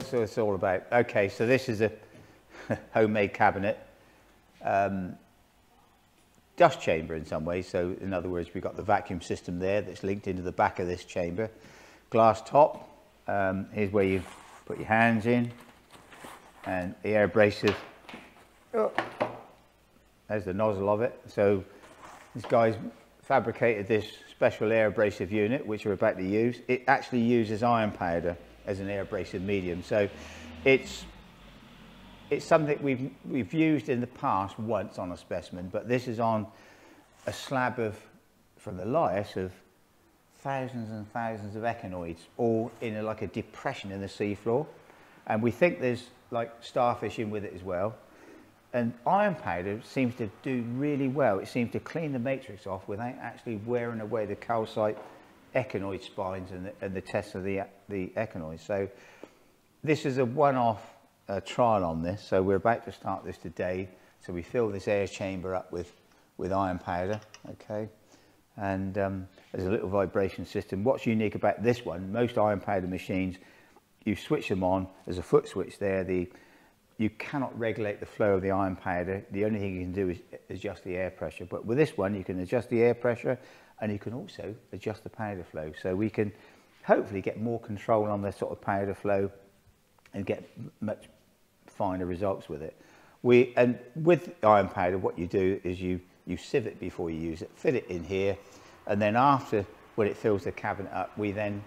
what's this all about? Okay, so this is a homemade cabinet, dust chamber in some ways. So in other words, we've got the vacuum system there that's linked into the back of this chamber. Glass top, here's where you put your hands in, and the air abrasive, oh, there's the nozzle of it. So this guy's fabricated this special air abrasive unit, which we're about to use. It actually uses iron powder as an air abrasive medium. So it's something we've used in the past once on a specimen, but this is on a slab from the Lias of thousands and thousands of echinoids, all in like a depression in the seafloor. And we think there's like starfish in with it as well. And iron powder seems to do really well. It seems to clean the matrix off without actually wearing away the calcite echinoid spines and the tests of the echinoids. So this is a one-off trial on this. So we're about to start this today. So we fill this air chamber up with iron powder, okay? And there's a little vibration system. What's unique about this one, most iron powder machines, you switch them on, there's a foot switch there. You cannot regulate the flow of the iron powder. The only thing you can do is adjust the air pressure. But with this one, you can adjust the air pressure and you can also adjust the powder flow. So we can hopefully get more control on the sort of powder flow and get much finer results with it. And with iron powder, what you do is you sieve it before you use it, fit it in here, and then after, when it fills the cabinet up, we then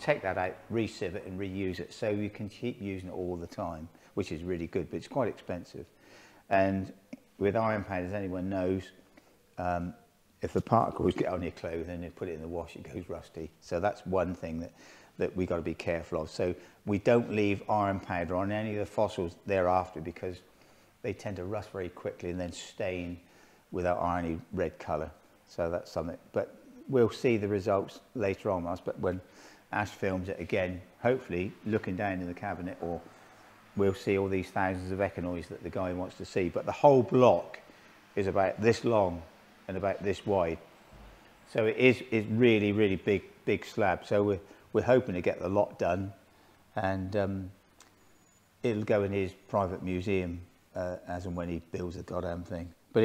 take that out, re-sieve it and reuse it. So you can keep using it all the time, which is really good, but it's quite expensive. And with iron powder, as anyone knows, if the particles get on your clothes and you put it in the wash, it goes rusty. So that's one thing that we got to be careful of. So we don't leave iron powder on any of the fossils thereafter because they tend to rust very quickly and then stain with that irony red color. So that's something, but we'll see the results later on. But when Ash films it again, hopefully looking down in the cabinet, or we'll see all these thousands of echinoids that the guy wants to see. But the whole block is about this long and about this wide. So it is really, really big slab. So we're hoping to get the lot done, and it'll go in his private museum as and when he builds the goddamn thing. But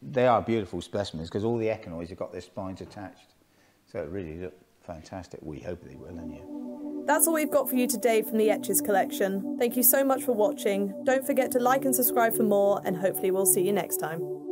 they are beautiful specimens because all the echinoids have got their spines attached. So it really looks fantastic. We hope they will, and you. That's all we've got for you today from the Etches Collection. Thank you so much for watching. Don't forget to like and subscribe for more, and hopefully we'll see you next time.